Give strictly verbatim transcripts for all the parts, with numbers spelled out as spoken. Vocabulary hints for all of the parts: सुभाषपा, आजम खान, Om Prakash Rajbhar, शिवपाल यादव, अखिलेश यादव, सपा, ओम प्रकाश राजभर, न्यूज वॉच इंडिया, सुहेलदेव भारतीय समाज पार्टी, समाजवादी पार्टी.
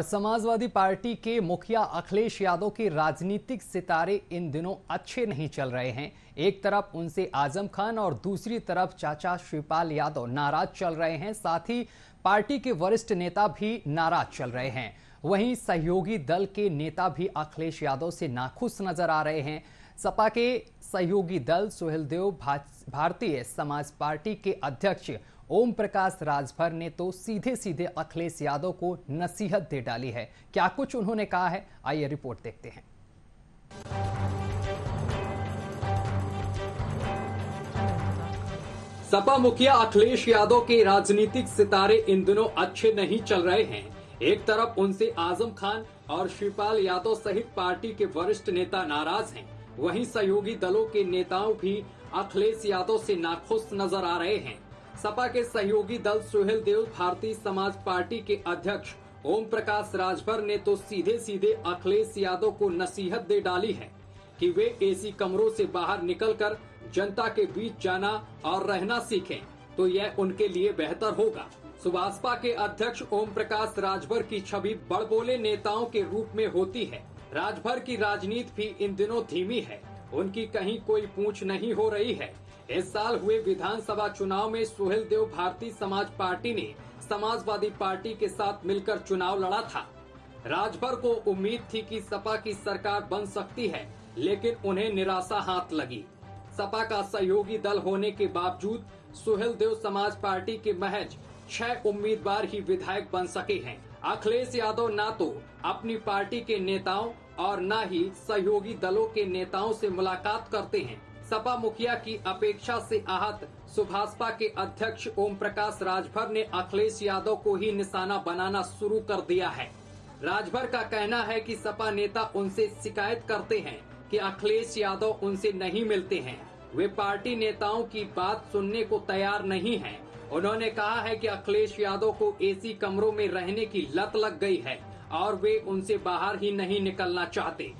और समाजवादी पार्टी के मुखिया अखिलेश यादव के राजनीतिक सितारे इन दिनों अच्छे नहीं चल रहे हैं। एक तरफ उनसे आजम खान और दूसरी तरफ चाचा शिवपाल यादव नाराज चल रहे हैं, साथ ही पार्टी के वरिष्ठ नेता भी नाराज चल रहे हैं। वहीं सहयोगी दल के नेता भी अखिलेश यादव से नाखुश नजर आ रहे हैं। सपा के सहयोगी दल सुहेलदेव भारतीय समाज पार्टी के अध्यक्ष ओम प्रकाश राजभर ने तो सीधे सीधे अखिलेश यादव को नसीहत दे डाली है। क्या कुछ उन्होंने कहा है, आइए रिपोर्ट देखते हैं। सपा मुखिया अखिलेश यादव के राजनीतिक सितारे इन दिनों अच्छे नहीं चल रहे हैं। एक तरफ उनसे आजम खान और शिवपाल यादव सहित पार्टी के वरिष्ठ नेता नाराज हैं, वहीं सहयोगी दलों के नेताओं भी अखिलेश यादव से नाखुश नजर आ रहे हैं। सपा के सहयोगी दल सुहेलदेव भारतीय समाज पार्टी के अध्यक्ष ओम प्रकाश राजभर ने तो सीधे सीधे अखिलेश यादव को नसीहत दे डाली है कि वे एसी कमरों से बाहर निकलकर जनता के बीच जाना और रहना सीखें, तो यह उनके लिए बेहतर होगा। सुभाषपा के अध्यक्ष ओम प्रकाश राजभर की छवि बड़बोले नेताओं के रूप में होती है। राजभर की राजनीति भी इन दिनों धीमी है, उनकी कहीं कोई पूछ नहीं हो रही है। इस साल हुए विधानसभा चुनाव में सुहेलदेव भारतीय समाज पार्टी ने समाजवादी पार्टी के साथ मिलकर चुनाव लड़ा था। राजभर को उम्मीद थी कि सपा की सरकार बन सकती है, लेकिन उन्हें निराशा हाथ लगी। सपा का सहयोगी दल होने के बावजूद सुहेलदेव समाज पार्टी के महज छह उम्मीदवार ही विधायक बन सके हैं। अखिलेश यादव न तो अपनी पार्टी के नेताओं और न ही सहयोगी दलों के नेताओं से मुलाकात करते हैं। सपा मुखिया की अपेक्षा से आहत सुभाषपा के अध्यक्ष ओम प्रकाश राजभर ने अखिलेश यादव को ही निशाना बनाना शुरू कर दिया है। राजभर का कहना है कि सपा नेता उनसे शिकायत करते हैं कि अखिलेश यादव उनसे नहीं मिलते हैं, वे पार्टी नेताओं की बात सुनने को तैयार नहीं हैं। उन्होंने कहा है कि अखिलेश यादव को एसी कमरों में रहने की लत लग गई है और वे उनसे बाहर ही नहीं निकलना चाहते।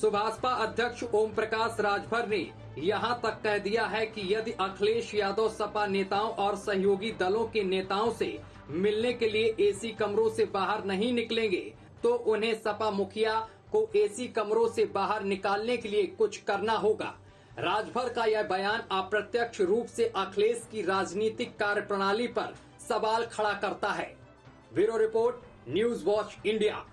सुभाषपा अध्यक्ष ओम प्रकाश राजभर ने यहाँ तक कह दिया है कि यदि अखिलेश यादव सपा नेताओं और सहयोगी दलों के नेताओं से मिलने के लिए एसी कमरों से बाहर नहीं निकलेंगे तो उन्हें सपा मुखिया को एसी कमरों से बाहर निकालने के लिए कुछ करना होगा। राजभर का यह बयान अप्रत्यक्ष रूप से अखिलेश की राजनीतिक कार्यप्रणाली पर सवाल खड़ा करता है। Bureau report, न्यूज वॉच इंडिया।